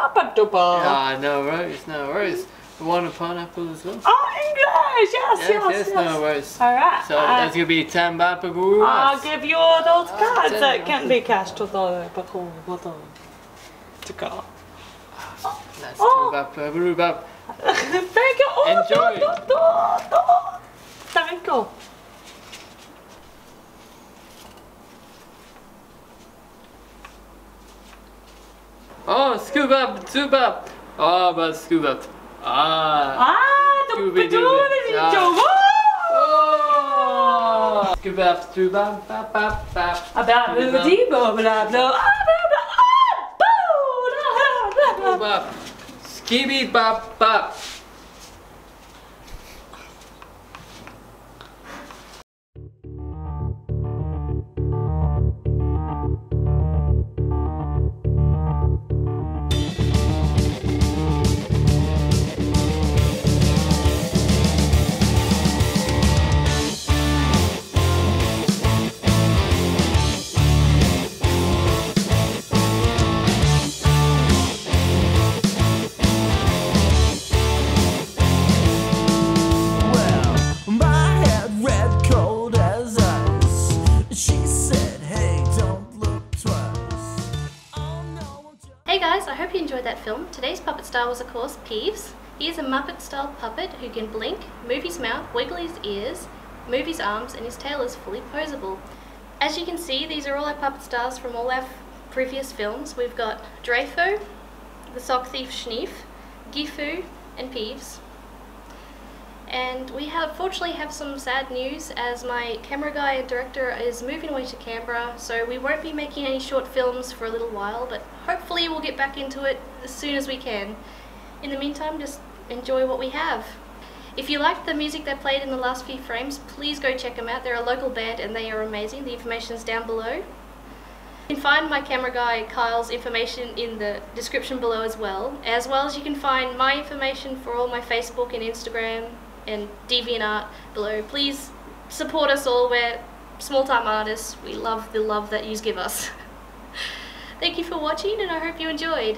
Papadoppa. Ah, no worries, no worries. The one of pineapple as well. Oh, English! Yes, yes. No worries. Alright. So that's going to be 10 baht per guru. I'll give you all those cards that can be cashed to the bottle. To go. That's 2 baht per guru. Thank you. Enjoy. Thank you. Oh, scoop up, scoop up. Oh, but scoop up. Ah, scoop up, scoop up, bap, bap, bap. About the debo, blah, blah, blah, blah, blah, blah. Skibby, bap, bap. Today's puppet style was, of course, Peaves. He is a Muppet-style puppet who can blink, move his mouth, wiggle his ears, move his arms, and his tail is fully posable. As you can see, these are all our puppet styles from all our previous films. We've got Dreyfo, the sock thief Schneef, Gifu, and Peaves. And we have, fortunately, have some sad news as my camera guy and director is moving away to Canberra, so we won't be making any short films for a little while, but hopefully we'll get back into it as soon as we can. In the meantime, just enjoy what we have. If you liked the music they played in the last few frames, please go check them out. They're a local band and they are amazing. The information is down below. You can find my camera guy Kyle's information in the description below as well, as you can find my information for all my Facebook and Instagram and DeviantArt below. Please support us all. We're small-time artists. We love the love that you give us. Thank you for watching and I hope you enjoyed.